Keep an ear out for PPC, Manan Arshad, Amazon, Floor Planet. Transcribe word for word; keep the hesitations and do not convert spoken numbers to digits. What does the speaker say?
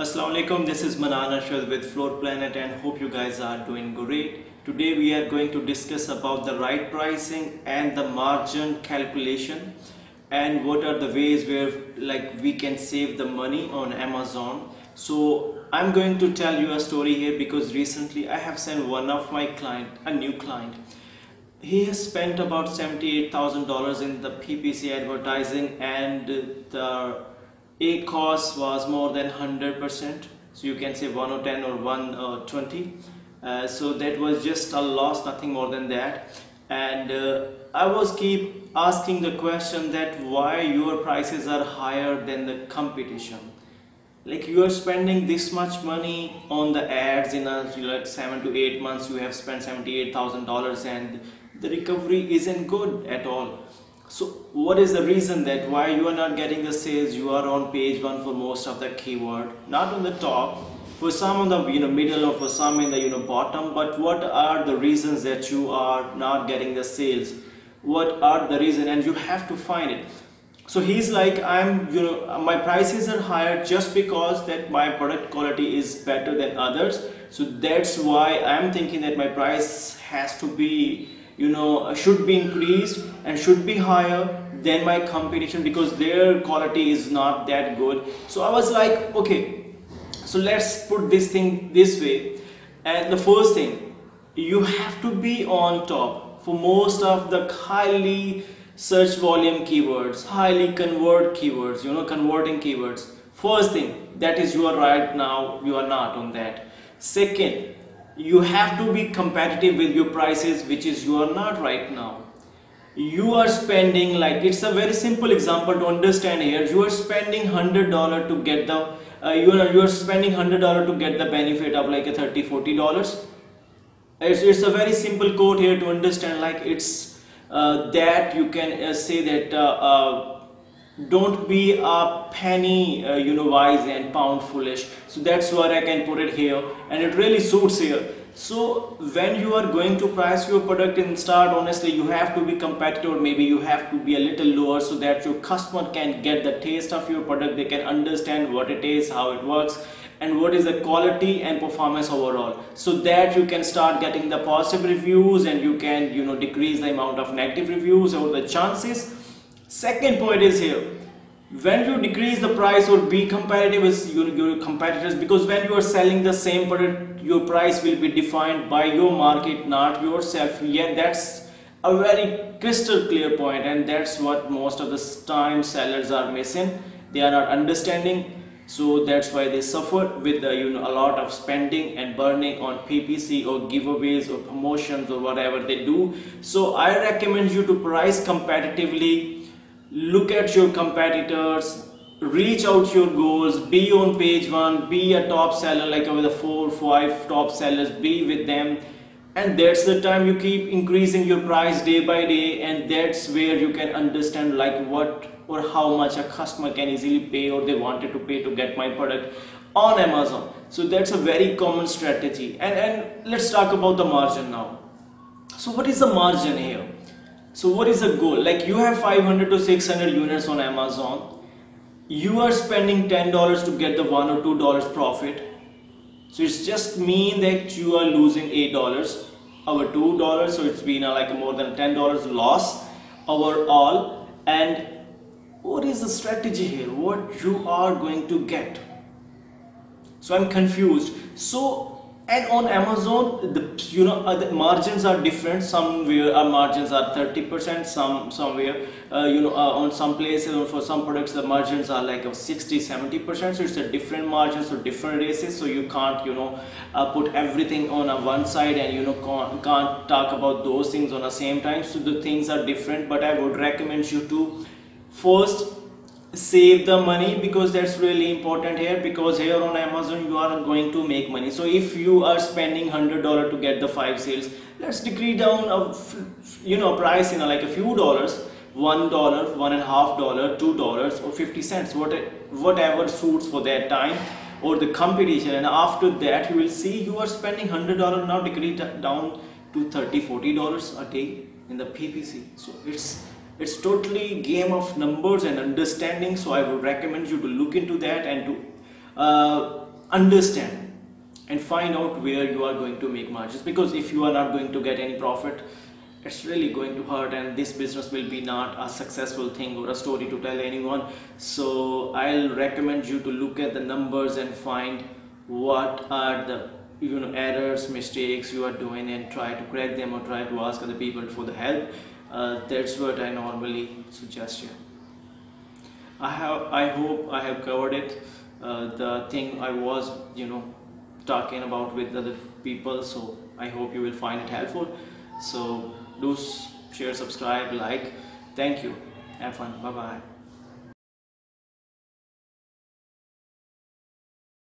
Assalamu alaikum, this is Manan Arshad with Floor Planet and hope you guys are doing great. Today we are going to discuss about the right pricing and the margin calculation and what are the ways where like we can save the money on Amazon. So I'm going to tell you a story here because recently I have sent one of my client, a new client. He has spent about seventy-eight thousand dollars in the P P C advertising and the A cost was more than one hundred percent, so you can say one ten or one twenty. Uh, so that was just a loss, nothing more than that. And uh, I was keep asking the question that why your prices are higher than the competition. Like you are spending this much money on the ads in a, like seven to eight months, you have spent seventy-eight thousand dollars and the recovery isn't good at all. So what is the reason that why you are not getting the sales? You are on page one for most of the keyword, not on the top, for some on the you know middle or for some in the you know bottom. But what are the reasons that you are not getting the sales? What are the reason? And you have to find it. So he's like, I'm you know my prices are higher just because that my product quality is better than others. So that's why I'm thinking that my price has to be you know should be increased and should be higher than my competition because their quality is not that good. So I was like, okay, so let's put this thing this way. And the first thing, you have to be on top for most of the highly search volume keywords, highly convert keywords, you know converting keywords. First thing, that is you are right now you are not on that. Second, you have to be competitive with your prices, which is you are not right now. You are spending, like it's a very simple example to understand here, you are spending one hundred dollars to get the uh, you are you are spending one hundred dollars to get the benefit of like a thirty forty dollars. It's, it's a very simple quote here to understand, like it's uh, that you can uh, say that uh, uh, don't be a penny uh, you know wise and pound foolish. So that's what I can put it here, and it really suits here. So when you are going to price your product and start, honestly you have to be competitive, or maybe you have to be a little lower so that your customer can get the taste of your product, they can understand what it is, how it works, and what is the quality and performance overall, so that you can start getting the positive reviews and you can you know decrease the amount of negative reviews or the chances. Second point is here, when you decrease the price or be competitive with your, your competitors, because when you are selling the same product, your price will be defined by your market, not yourself. Yeah, that's a very crystal clear point, and that's what most of the time sellers are missing. They are not understanding, so that's why they suffer with the, you know a lot of spending and burning on P P C or giveaways or promotions or whatever they do. So I recommend you to price competitively. Look at your competitors, reach out your goals, be on page one, be a top seller, like over the four five top sellers, be with them, and that's the time you keep increasing your price day by day, and that's where you can understand like what or how much a customer can easily pay or they wanted to pay to get my product on Amazon. So that's a very common strategy. And and let's talk about the margin now. So what is the margin here? So what is the goal? Like you have five hundred to six hundred units on Amazon, you are spending ten dollars to get the one or two dollars profit. So it's just mean that you are losing eight dollars over two dollars, so it's been like more than ten dollars loss overall. And what is the strategy here? What you are going to get? So I'm confused. So and on Amazon, the you know uh, the margins are different. Somewhere our margins are thirty percent, some somewhere uh, you know uh, on some places or for some products the margins are like of sixty seventy percent. So it's a different margins, so different races, so you can't you know uh, put everything on a one side and you know can't, can't talk about those things on the same time. So the things are different, but I would recommend you to first save the money, because that's really important here, because here on Amazon you are going to make money. So if you are spending one hundred dollars to get the five sales, let's decrease down a you know price in you know, like a few dollars, one dollar, one and a half dollar, two dollars, or fifty cents, what whatever suits for that time or the competition. And after that you will see you are spending one hundred dollars, now decrease down to thirty forty dollars a day in the P P C. So it's It's totally game of numbers and understanding. So I would recommend you to look into that and to uh, understand and find out where you are going to make margins, because if you are not going to get any profit, it's really going to hurt, and this business will be not a successful thing or a story to tell anyone. So I'll recommend you to look at the numbers and find what are the you know errors, mistakes you are doing, and try to correct them or try to ask other people for the help. Uh, that's what I normally suggest you. I have I hope I have covered it, uh, the thing I was you know talking about with other people, so I hope you will find it helpful. So do share, subscribe, like. Thank you. Have fun. Bye bye.